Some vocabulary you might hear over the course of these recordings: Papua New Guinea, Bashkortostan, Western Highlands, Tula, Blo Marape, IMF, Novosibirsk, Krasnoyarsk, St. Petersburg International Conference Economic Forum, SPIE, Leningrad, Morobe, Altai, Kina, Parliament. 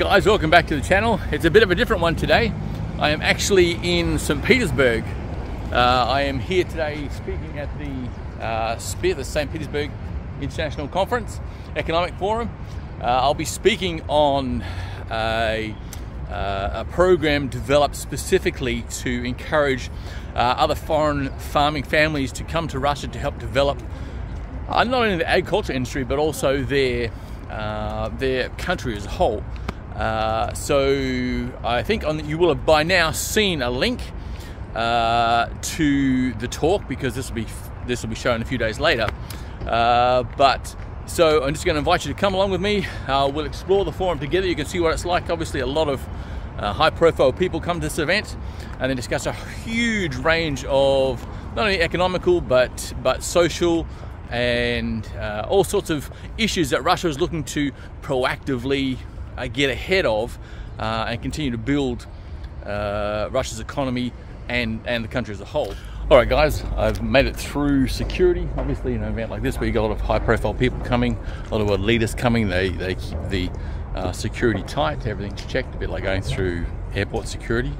guys, welcome back to the channel. It's a bit of a different one today. I am actually in St. Petersburg. I am here today speaking at the SPIE, the St. Petersburg International Conference Economic Forum. I'll be speaking on a program developed specifically to encourage other foreign farming families to come to Russia to help develop not only the agriculture industry but also their country as a whole. So I think you will have by now seen a link to the talk, because this will be shown a few days later. So I'm just going to invite you to come along with me. We'll explore the forum together. You can see what it's like. Obviously a lot of high-profile people come to this event and then discuss a huge range of not only economical but social and all sorts of issues that Russia is looking to proactively get ahead of and continue to build Russia's economy and the country as a whole. All right, guys, I've made it through security. Obviously, in an event like this, where you got a lot of high-profile people coming, a lot of leaders coming, they keep the security tight. Everything's checked, a bit like going through airport security.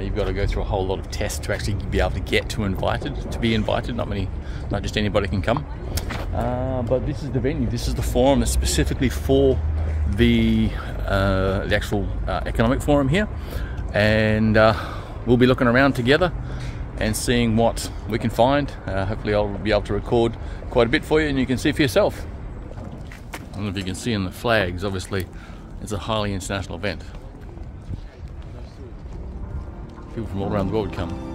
You've got to go through a whole lot of tests to actually be able to be invited. Not just anybody can come. But this is the venue. This is the forum that's specifically for the actual economic forum here, and we'll be looking around together and seeing what we can find. Hopefully I'll be able to record quite a bit for you and you can see for yourself. I don't know if you can see in the flags, obviously it's a highly international event. People from all around the world come.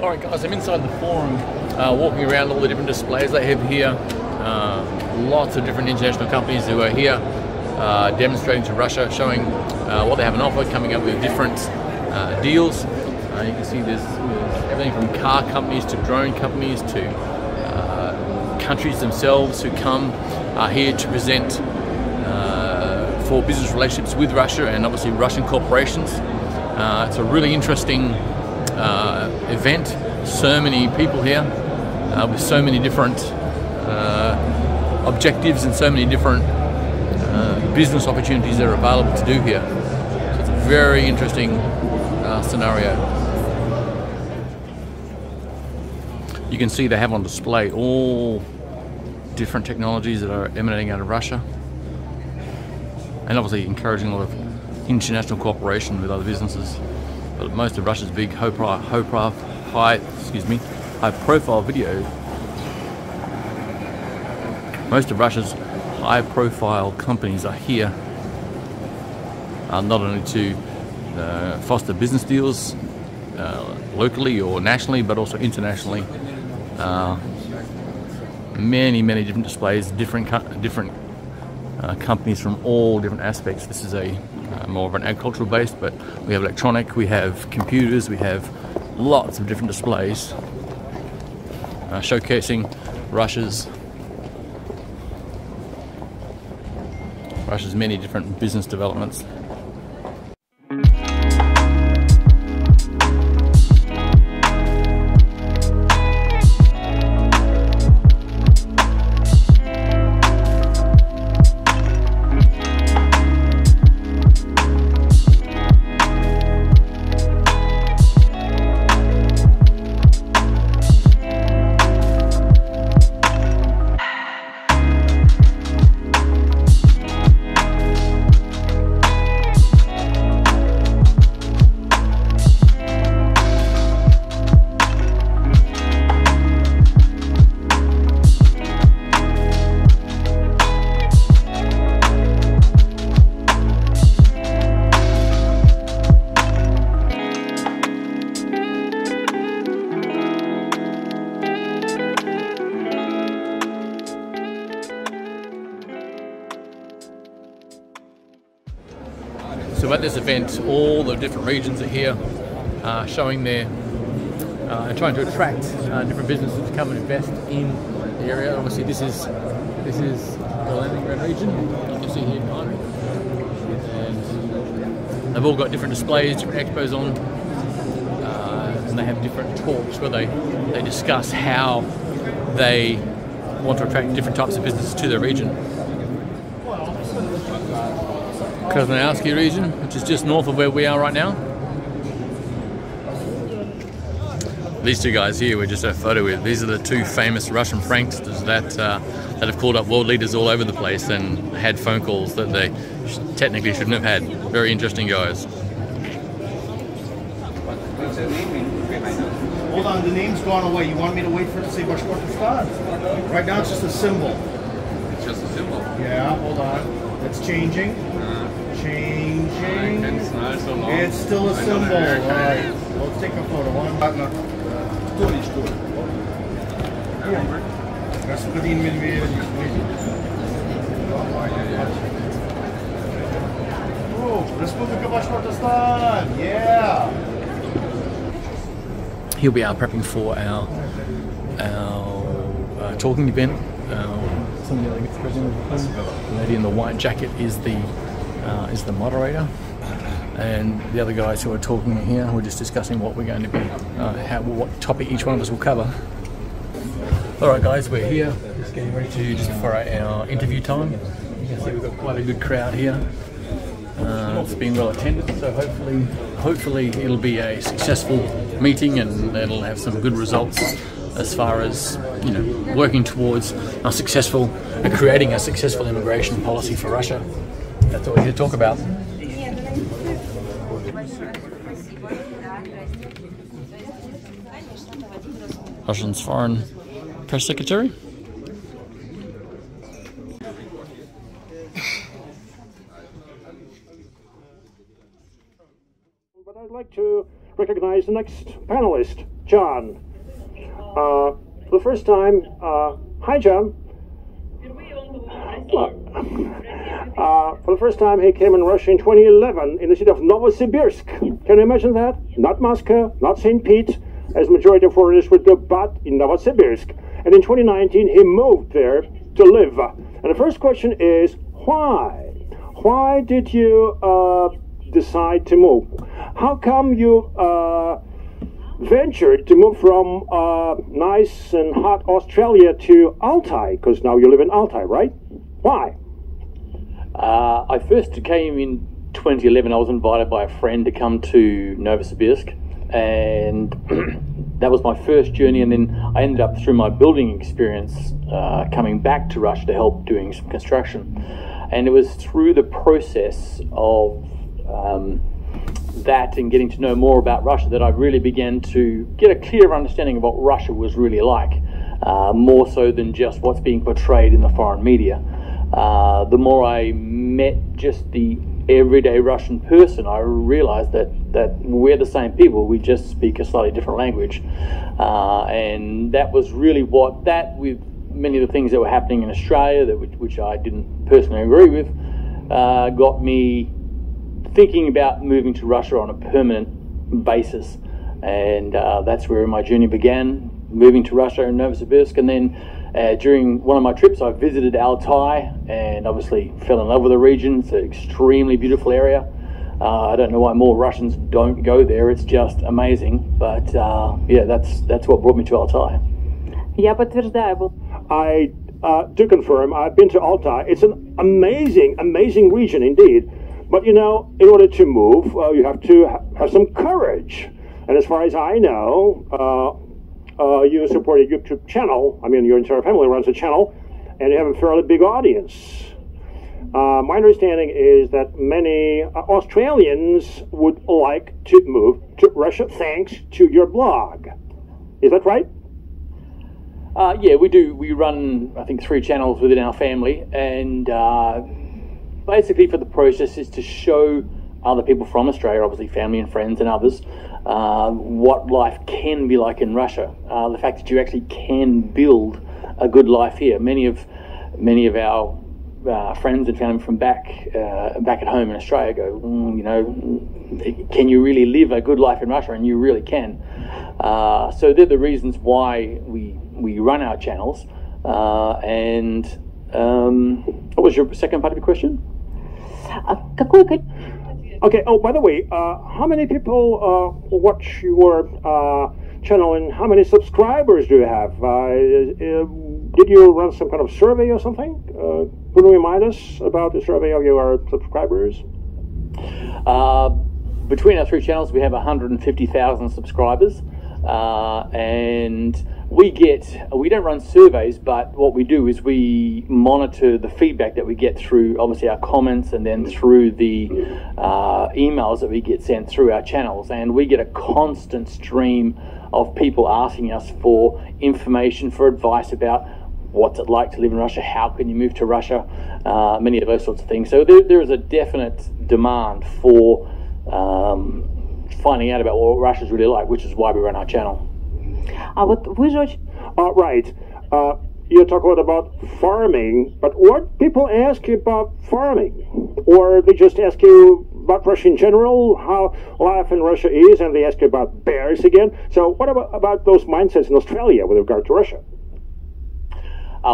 Alright guys, I'm inside the forum, walking around all the different displays they have here. Lots of different international companies who are here demonstrating to Russia, showing what they have on offer, coming up with different deals. You can see there's everything from car companies to drone companies to countries themselves who come here to present for business relationships with Russia and obviously Russian corporations. It's a really interesting event. So many people here with so many different objectives and so many different business opportunities that are available to do here. So it's a very interesting scenario. You can see they have on display all different technologies that are emanating out of Russia, and obviously encouraging a lot of international cooperation with other businesses. But most of Russia's big high-profile companies are here, not only to foster business deals locally or nationally, but also internationally. Many different displays, different companies from all different aspects. This is a more of an agricultural base, but we have electronic, we have computers, we have lots of different displays showcasing Russia's many different business developments. So at this event, all the different regions are here showing their and trying to attract different businesses to come and invest in the area. Obviously, this is the Leningrad region. You can see here, and they've all got different displays, different expos on, and they have different talks where they discuss how they want to attract different types of businesses to their region. Krasnoyarsk region, which is just north of where we are right now. These two guys here, we just had a photo with. These are the two famous Russian pranksters that have called up world leaders all over the place and had phone calls that they technically shouldn't have had. Very interesting guys. What's their name? Hold on, the name's gone away. You want me to wait for it to say Bashkortostan? Right now, it's just a symbol. It's just a symbol. Yeah, hold on. It's changing. Changing. It's not so long. It's still a symbol. All right. Let's take a photo. One. Here we are prepping for our talking event. Some of the lady in the white jacket is the moderator. And the other guys who are talking here, we're just discussing what we're going to be, what topic each one of us will cover. All right, guys, we're here, just getting ready to for our interview time. You can see we've got quite a good crowd here. It's been well attended, so hopefully it'll be a successful meeting and it'll have some good results as far as, you know, working towards a successful, creating a successful immigration policy for Russia. That's what we're here to talk about. Russia's foreign press secretary. But I'd like to recognize the next panelist, John. For the first time, hi, John. For the first time, he came in Russia in 2011 in the city of Novosibirsk. Can you imagine that? Not Moscow, not St. Pete, as majority of foreigners would do, but in Novosibirsk. And in 2019, he moved there to live. And the first question is, why? Why did you decide to move? How come you ventured to move from nice and hot Australia to Altai? Because now you live in Altai, right? Why? I first came in 2011. I was invited by a friend to come to Novosibirsk, and that was my first journey. And then I ended up through my building experience coming back to Russia to help doing some construction. And it was through the process of that and getting to know more about Russia that I really began to get a clear understanding of what Russia was really like, more so than just what's being portrayed in the foreign media. The more I met just the everyday Russian person, I realized that we're the same people, we just speak a slightly different language. And that was really what that, with many of the things that were happening in Australia, that which I didn't personally agree with, got me thinking about moving to Russia on a permanent basis. And that's where my journey began, moving to Russia in Novosibirsk. And then during one of my trips, I visited Altai and obviously fell in love with the region. It's an extremely beautiful area. I don't know why more Russians don't go there. It's just amazing. But yeah, that's what brought me to Altai. I do confirm. I've been to Altai. It's an amazing, amazing region indeed. But you know, in order to move, you have to have some courage. And as far as I know, you support a YouTube channel. I mean, your entire family runs a channel, and you have a fairly big audience. My understanding is that many Australians would like to move to Russia thanks to your blog. Is that right? Yeah, we do. We run, I think, 3 channels within our family, and basically for the process is to show other people from Australia, obviously family and friends and others, what life can be like in Russia. The fact that you actually can build a good life here. Many of our friends and family from back at home in Australia go, you know, can you really live a good life in Russia? And you really can. So they're the reasons why we run our channels. What was your second part of your question? Okay. Oh, by the way, how many people watch your channel, and how many subscribers do you have? Did you run some kind of survey or something? Could you remind us about the survey of your subscribers? Between our three channels, we have 150,000 subscribers, and we don't run surveys, but what we do is we monitor the feedback that we get through, obviously, our comments, and then through the emails that we get sent through our channels. And we get a constant stream of people asking us for information, for advice about what's it like to live in Russia, how can you move to Russia, many of those sorts of things. So there is a definite demand for finding out about what Russia's really like, which is why we run our channel. Right. You talk a lot about farming, but what people ask you about farming? Or they just ask you about Russia in general, how life in Russia is, and they ask you about bears again. So what about those mindsets in Australia with regard to Russia?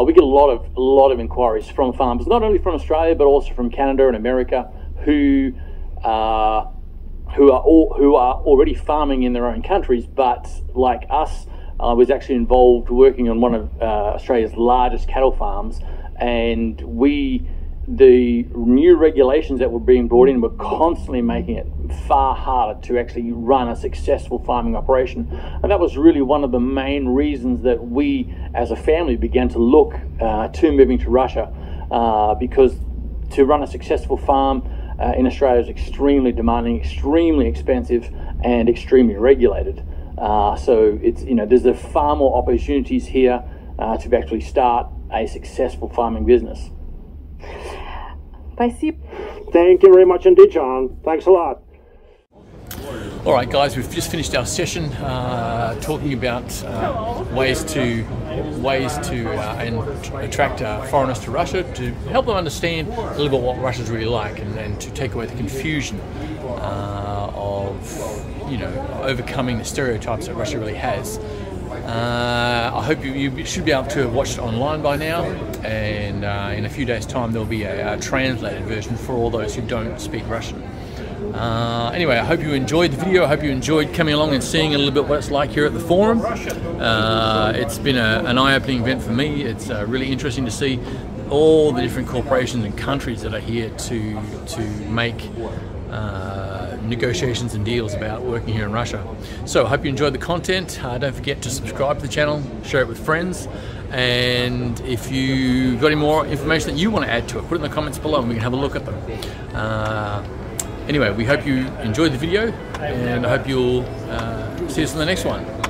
We get a lot of inquiries from farmers, not only from Australia, but also from Canada and America, who are already farming in their own countries, but like us, I was actually involved working on one of Australia's largest cattle farms, and the new regulations that were being brought in were constantly making it far harder to actually run a successful farming operation. And that was really one of the main reasons that we, as a family, began to look to moving to Russia, because to run a successful farm in Australia is extremely demanding, extremely expensive, and extremely regulated. So it's, you know, there's far more opportunities here to actually start a successful farming business. Thank you very much indeed, John. Thanks a lot. All right, guys, we've just finished our session talking about ways to attract foreigners to Russia, to help them understand a little bit what Russia's really like, and to take away the confusion of, you know, overcoming the stereotypes that Russia really has. I hope you should be able to have watched it online by now, and in a few days' time there'll be a translated version for all those who don't speak Russian. Anyway, I hope you enjoyed the video. I hope you enjoyed coming along and seeing a little bit what it's like here at the forum. It's been an eye-opening event for me. It's really interesting to see all the different corporations and countries that are here to make negotiations and deals about working here in Russia. So I hope you enjoyed the content. Don't forget to subscribe to the channel, share it with friends, and if you've got any more information that you want to add to it, put it in the comments below and we can have a look at them. Anyway, we hope you enjoyed the video, and I hope you'll see us in the next one.